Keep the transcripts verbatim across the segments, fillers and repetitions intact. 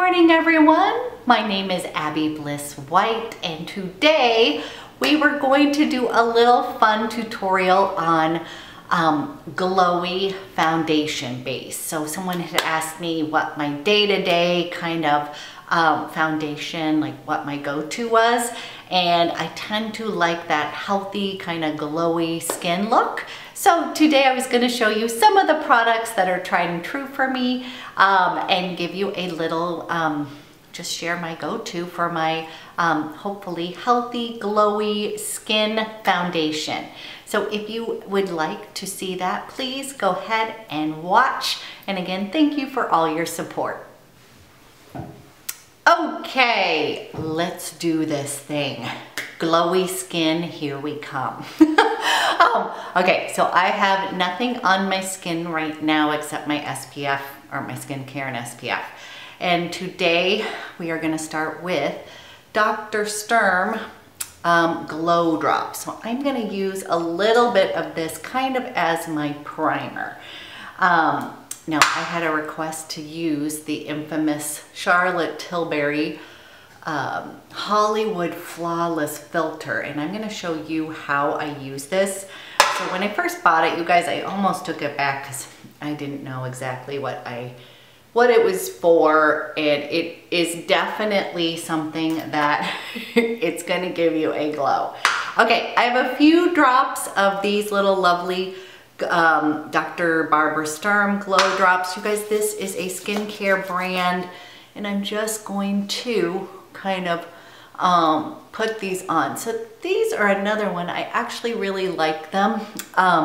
morning, everyone. My name is Abby Bliss White, and today we were going to do a little fun tutorial on um, glowy foundation base. So someone had asked me what my day-to-day kind of um, foundation, like what my go-to was, and I tend to like that healthy kind of glowy skin look. So today I was going to show you some of the products that are tried and true for me um, and give you a little, um, just share my go-to for my um, hopefully healthy, glowy skin foundation. So if you would like to see that, please go ahead and watch. And again, thank you for all your support. Okay, let's do this thing. Glowy skin, here we come. um, okay, so I have nothing on my skin right now except my S P F, or my skincare and S P F. And today we are gonna start with Doctor Sturm um, Glow Drops. So I'm gonna use a little bit of this kind of as my primer. Um, now I had a request to use the infamous Charlotte Tilbury Um, Hollywood Flawless Filter, and I'm going to show you how I use this. So when I first bought it, you guys, I almost took it back because I didn't know exactly what I what it was for, and it is definitely something that it's going to give you a glow. Okay, I have a few drops of these little lovely um, Doctor Barbara Sturm Glow Drops. You guys, this is a skincare brand, and I'm just going to kind of um, put these on. So these are another one. I actually really like them, um,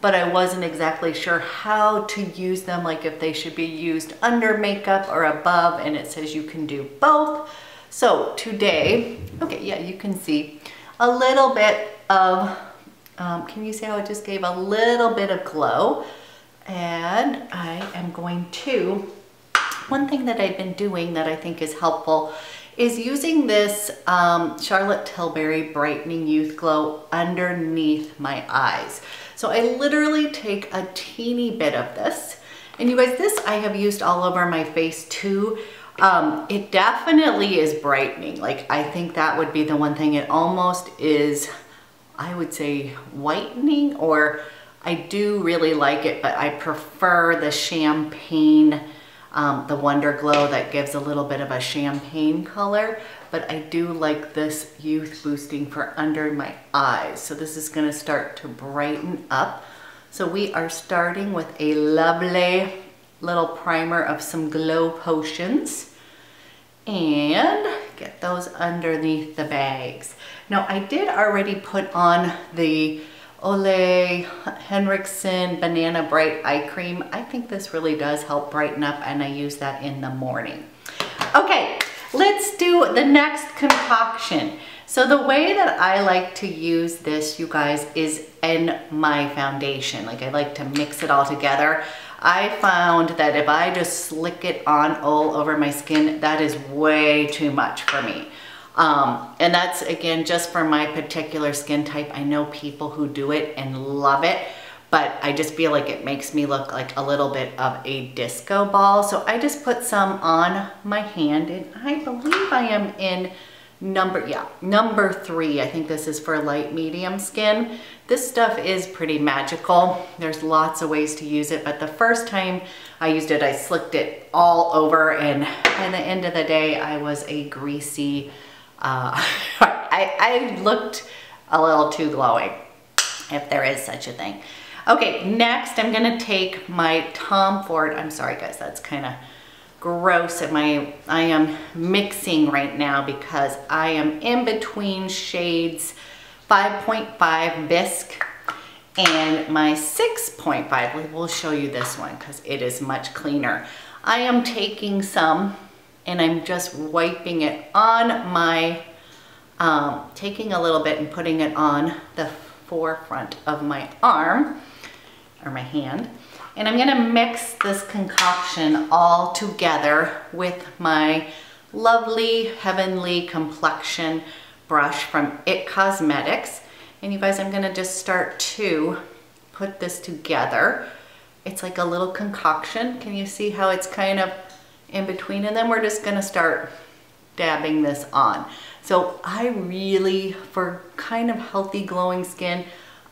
but I wasn't exactly sure how to use them, like if they should be used under makeup or above, and it says you can do both. So today, okay, yeah, you can see a little bit of, um, can you see how it just gave a little bit of glow? And I am going to, one thing that I've been doing that I think is helpful is using this um, Charlotte Tilbury Brightening Youth Glow underneath my eyes. So I literally take a teeny bit of this, and you guys, this I have used all over my face too. Um, it definitely is brightening. Like, I think that would be the one thing. It almost is, I would say, whitening, or I do really like it, but I prefer the champagne, Um, the Wonder Glow that gives a little bit of a champagne color, but I do like this youth boosting for under my eyes. So this is gonna start to brighten up. So we are starting with a lovely little primer of some glow potions, and get those underneath the bags. Now I did already put on the Ole Henriksen Banana Bright Eye Cream. I think this really does help brighten up, and I use that in the morning. Okay, let's do the next concoction. So the way that I like to use this, you guys, is in my foundation. Like, I like to mix it all together. I found that if I just slick it on all over my skin, that is way too much for me. Um, and that's, again, just for my particular skin type. I know people who do it and love it, but I just feel like it makes me look like a little bit of a disco ball. So I just put some on my hand, and I believe I am in number, yeah, number three. I think this is for light medium skin. This stuff is pretty magical. There's lots of ways to use it, but the first time I used it, I slicked it all over, and at the end of the day, I was a greasy, Uh, I, I looked a little too glowing, if there is such a thing. Okay, next I'm gonna take my Tom Ford, I'm sorry guys, that's kind of gross, and my, I am mixing right now because I am in between shades five point five Bisque and my six point five. We will show you this one because it is much cleaner. I am taking some, and I'm just wiping it on my, um, taking a little bit and putting it on the forefront of my arm, or my hand. And I'm gonna mix this concoction all together with my lovely Heavenly Complexion brush from It Cosmetics. And you guys, I'm gonna just start to put this together. It's like a little concoction. Can you see how it's kind of in between, and then we're just gonna start dabbing this on. So I really, for kind of healthy glowing skin,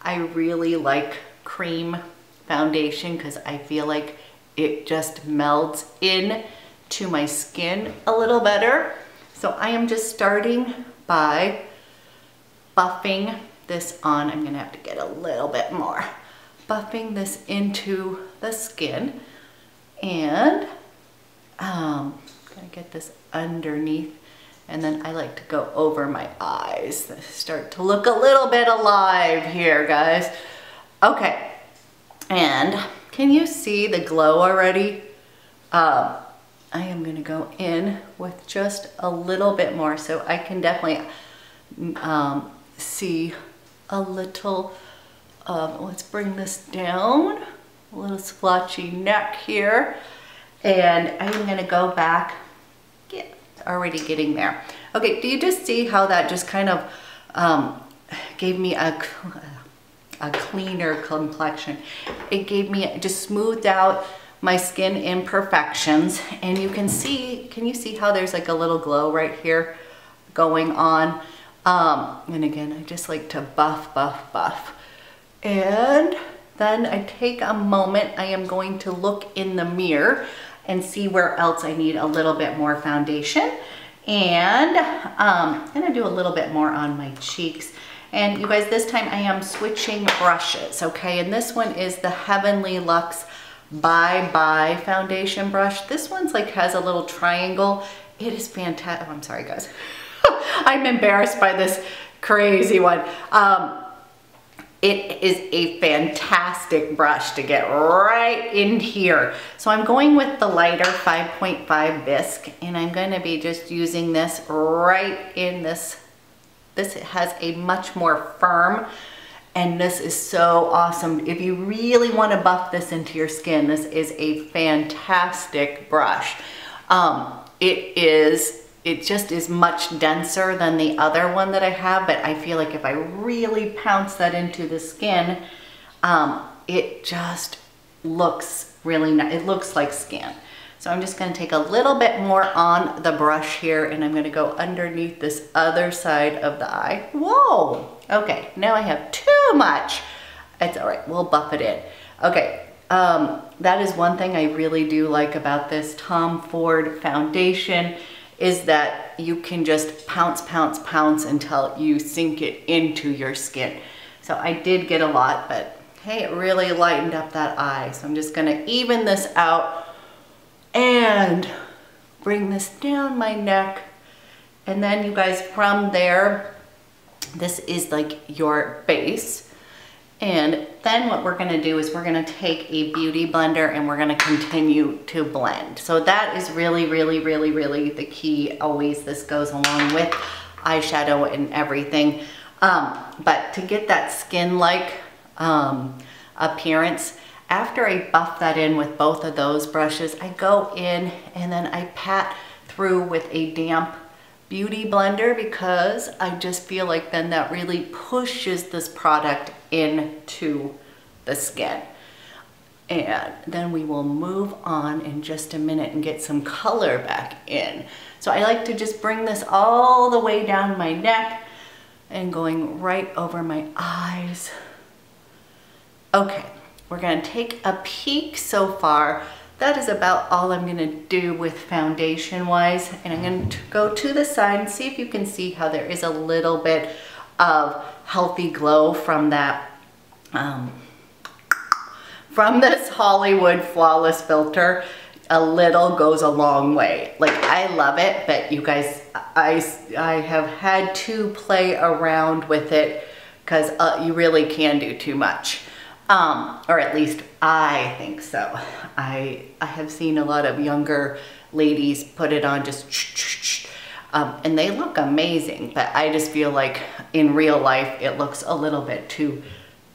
I really like cream foundation because I feel like it just melds in to my skin a little better. So I am just starting by buffing this on. I'm gonna have to get a little bit more. Buffing this into the skin, and um, I'm gonna get this underneath, and then I like to go over my eyes. They start to look a little bit alive here, guys. Okay, and can you see the glow already? Um, I am gonna go in with just a little bit more, so I can definitely um, see a little. Um, let's bring this down, a little splotchy neck here, and I'm gonna go back. Yeah, already getting there. Okay, do you just see how that just kind of um, gave me a, a cleaner complexion? It gave me, it just smoothed out my skin imperfections, and you can see, can you see how there's like a little glow right here going on? Um, and again, I just like to buff, buff, buff. And then I take a moment, I am going to look in the mirror and see where else I need a little bit more foundation. And um, I'm gonna do a little bit more on my cheeks. And you guys, this time I am switching brushes, okay? And this one is the Heavenly Luxe Bye Bye Foundation Brush. This one's like, has a little triangle. It is fantastic. Oh, I'm sorry, guys. I'm embarrassed by this crazy one. Um, It is a fantastic brush to get right in here. So I'm going with the lighter five point five Bisque, and I'm gonna be just using this right in this. This has a much more firm, and this is so awesome. If you really wanna buff this into your skin, this is a fantastic brush. Um, it is It just is much denser than the other one that I have, but I feel like if I really pounce that into the skin, um, it just looks really nice. It looks like skin. So I'm just gonna take a little bit more on the brush here, and I'm gonna go underneath this other side of the eye. Whoa, okay, now I have too much. It's all right, we'll buff it in. Okay. Um, that is one thing I really do like about this Tom Ford foundation, is that you can just pounce, pounce, pounce until you sink it into your skin. So I did get a lot, but hey, it really lightened up that eye. So I'm just gonna even this out and bring this down my neck. And then you guys, from there, this is like your base. And then what we're gonna do is we're gonna take a beauty blender and we're gonna continue to blend. So that is really, really, really, really the key. Always this goes along with eyeshadow and everything. Um, but to get that skin-like um, appearance, after I buff that in with both of those brushes, I go in and then I pat through with a damp beauty blender, because I just feel like then that really pushes this product into the skin. And then we will move on in just a minute and get some color back in. So I like to just bring this all the way down my neck and going right over my eyes. Okay, we're gonna take a peek so far. That is about all I'm gonna do with foundation wise. And I'm gonna go to the side and see if you can see how there is a little bit of healthy glow from that, um, from this Hollywood Flawless Filter. A little goes a long way. Like, I love it, but you guys, I, I have had to play around with it because uh, you really can do too much. Um, or at least I think so. I, I have seen a lot of younger ladies put it on just, um, and they look amazing, but I just feel like in real life, it looks a little bit too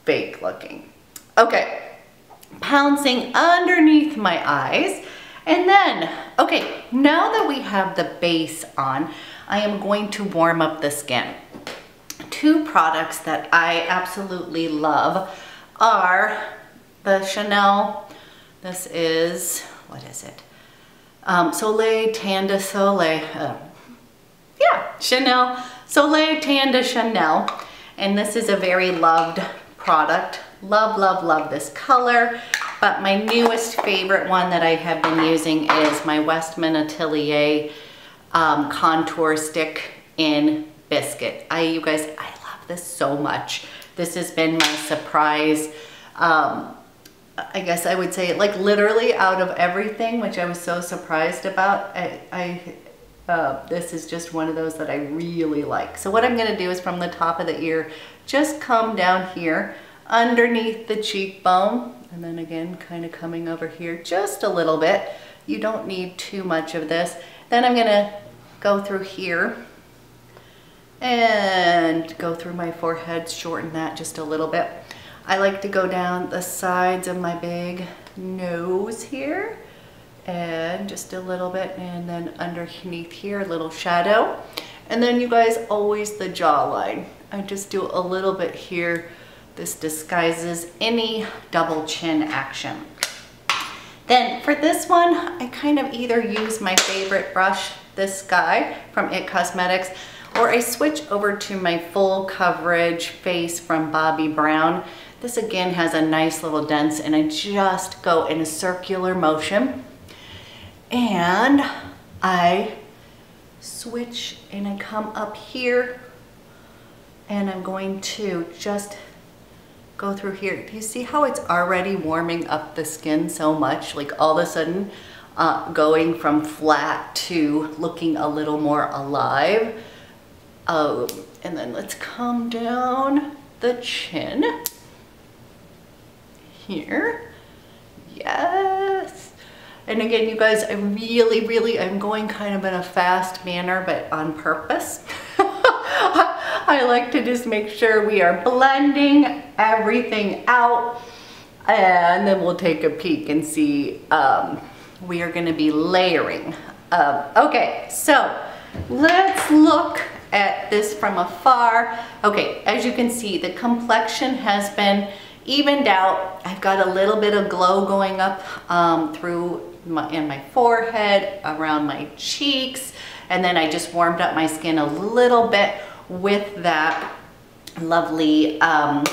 fake looking. Okay, pouncing underneath my eyes. And then, okay, now that we have the base on, I am going to warm up the skin. Two products that I absolutely love are the Chanel, this is, what is it? um, Soleil Tan de Soleil, uh, yeah, Chanel, Soleil Tan de Chanel. And this is a very loved product. Love, love, love this color. But my newest favorite one that I have been using is my Westman Atelier um, Contour Stick in Bisque. I, you guys, I love this so much. This has been my surprise, um, I guess I would say, like literally out of everything, which I was so surprised about. I, I uh, this is just one of those that I really like. So what I'm gonna do is from the top of the ear, just come down here underneath the cheekbone, and then again kind of coming over here just a little bit. You don't need too much of this. Then I'm gonna go through here and go through my forehead, shorten that just a little bit. I like to go down the sides of my big nose here and just a little bit, and then underneath here a little shadow. And then you guys, always the jawline. I just do a little bit here. This disguises any double chin action. Then for this one, I kind of either use my favorite brush, this guy from It Cosmetics, or I switch over to my full coverage face from Bobbi Brown. This again has a nice little dense, and I just go in a circular motion. And I switch and I come up here, and I'm going to just go through here. Do you see how it's already warming up the skin so much? Like all of a sudden, uh, going from flat to looking a little more alive. Um, and then let's come down the chin here. Yes. And again, you guys, I really, really, I'm going kind of in a fast manner, but on purpose. I like to just make sure we are blending everything out, and then we'll take a peek and see. Um, we are going to be layering. Um, okay, so let's look at this from afar. Okay, as you can see, the complexion has been evened out. I've got a little bit of glow going up um, through my, in my forehead, around my cheeks, and then I just warmed up my skin a little bit with that lovely um,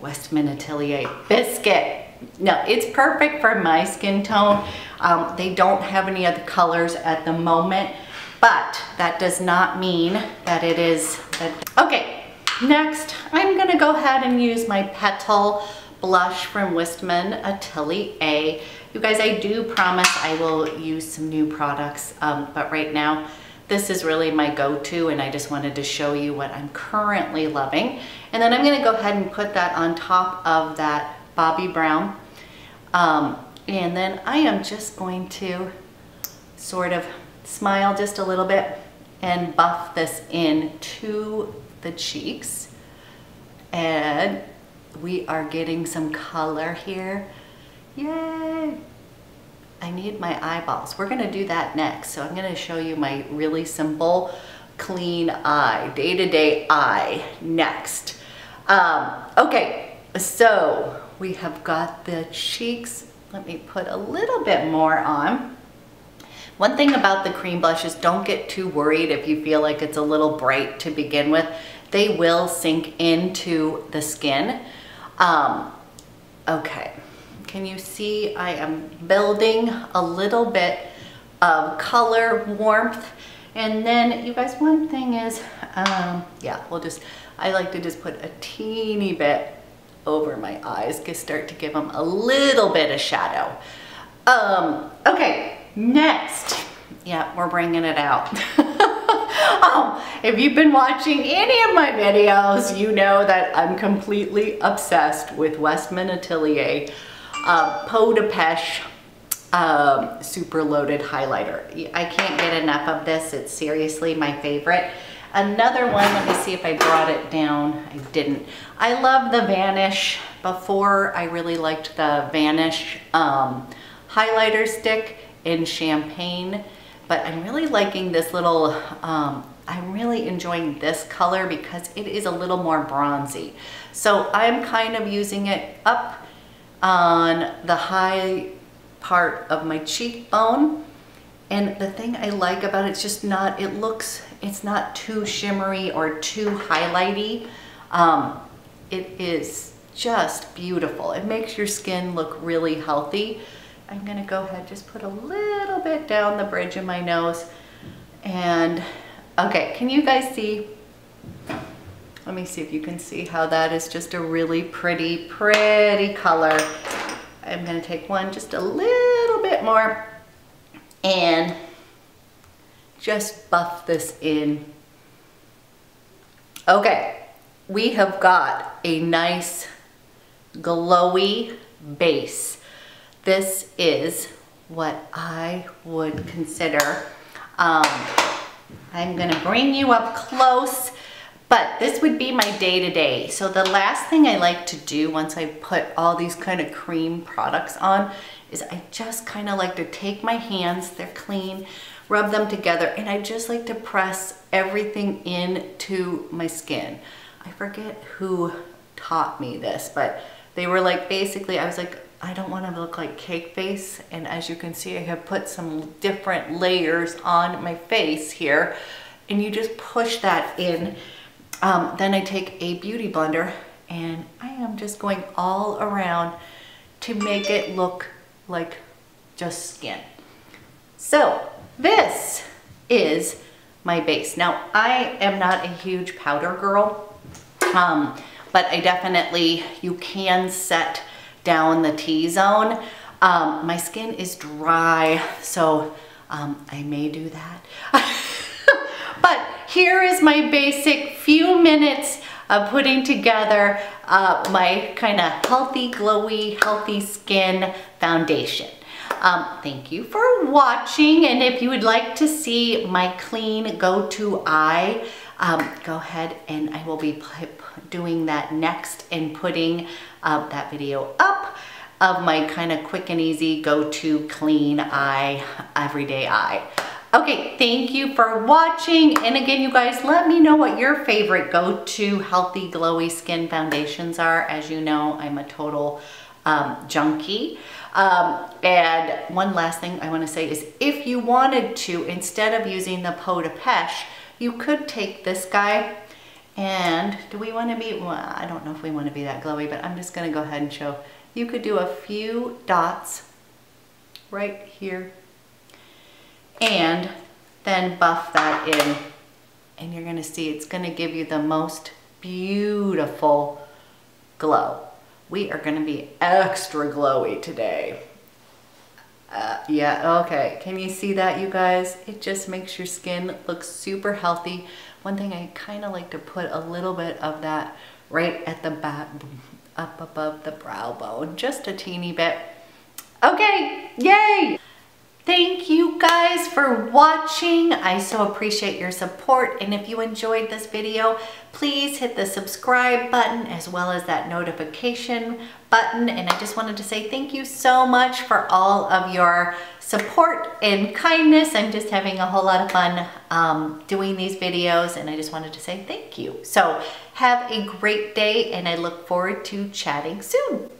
Westman Atelier Bisque. Now, it's perfect for my skin tone. Um, they don't have any other colors at the moment, but that does not mean that it is. That. Okay, next I'm gonna go ahead and use my Petal blush from Westman Atelier. You guys, I do promise I will use some new products, um, but right now this is really my go-to, and I just wanted to show you what I'm currently loving. And then I'm gonna go ahead and put that on top of that Bobbi Brown. Um, and then I am just going to sort of smile just a little bit and buff this in to the cheeks. And we are getting some color here. Yay! I need my eyeballs. We're gonna do that next. So I'm gonna show you my really simple, clean eye, day-to-day eye next. Um, okay, so we have got the cheeks. Let me put a little bit more on. One thing about the cream blushes, don't get too worried if you feel like it's a little bright to begin with. They will sink into the skin. Um, okay. Can you see I am building a little bit of color, warmth, and then you guys, one thing is, um, yeah, we'll just, I like to just put a teeny bit over my eyes, just start to give them a little bit of shadow. Um, okay, next, yeah, we're bringing it out. Um, if you've been watching any of my videos, you know that I'm completely obsessed with Westman Atelier Uh, Peau de Peche um, Superloaded Highlighter. I can't get enough of this. It's seriously my favorite. Another one, let me see if I brought it down. I didn't. I love the Vanish. Before, I really liked the Vanish um, highlighter stick in Champagne, but I'm really liking this little, um, I'm really enjoying this color because it is a little more bronzy. So I'm kind of using it up on the high part of my cheekbone, And the thing I like about it, it's just not, it looks, it's not too shimmery or too highlighty. Um, it is just beautiful. It makes your skin look really healthy. I'm gonna go ahead, just put a little bit down the bridge of my nose. And okay, can you guys see? Let me see if you can see how that is just a really pretty, pretty color. I'm gonna take one just a little bit more and just buff this in. Okay, we have got a nice glowy base. This is what I would consider. Um, I'm gonna bring you up close, but this would be my day-to-day. So the last thing I like to do once I put all these kind of cream products on is I just kind of like to take my hands, they're clean, rub them together, and I just like to press everything into my skin. I forget who taught me this, but they were like, basically, I was like, I don't want to look like cake face. And as you can see, I have put some different layers on my face here, and you just push that in. Um, then I take a beauty blender and I am just going all around to make it look like just skin. So this is my base. Now I am not a huge powder girl, um, but I definitely, you can set down the T-zone. Um, my skin is dry, so um, I may do that. But here is my basic few minutes of putting together uh, my kind of healthy, glowy, healthy skin foundation. Um, thank you for watching, and if you would like to see my clean go-to eye, um, go ahead and I will be doing that next and putting uh, that video up of my kind of quick and easy go-to clean eye, everyday eye. Okay, thank you for watching, and again, you guys, let me know what your favorite go-to healthy, glowy skin foundations are. As you know, I'm a total um, junkie. Um, and one last thing I want to say is, if you wanted to, instead of using the Peau de Peche, you could take this guy. And do we want to be, well, I don't know if we want to be that glowy, but I'm just going to go ahead and show. You could do a few dots right here and then buff that in, and you're going to see it's going to give you the most beautiful glow. We are going to be extra glowy today. Uh, yeah, okay. Can you see that, you guys? It just makes your skin look super healthy. One thing I kind of like to put a little bit of that right at the back, up above the brow bone, just a teeny bit. Okay, yay! Thank you guys for watching. I so appreciate your support. And if you enjoyed this video, please hit the subscribe button as well as that notification button. And I just wanted to say thank you so much for all of your support and kindness. I'm just having a whole lot of fun um, doing these videos, and I just wanted to say thank you. So have a great day, and I look forward to chatting soon.